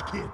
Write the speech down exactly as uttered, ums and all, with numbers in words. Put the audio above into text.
Scorpion.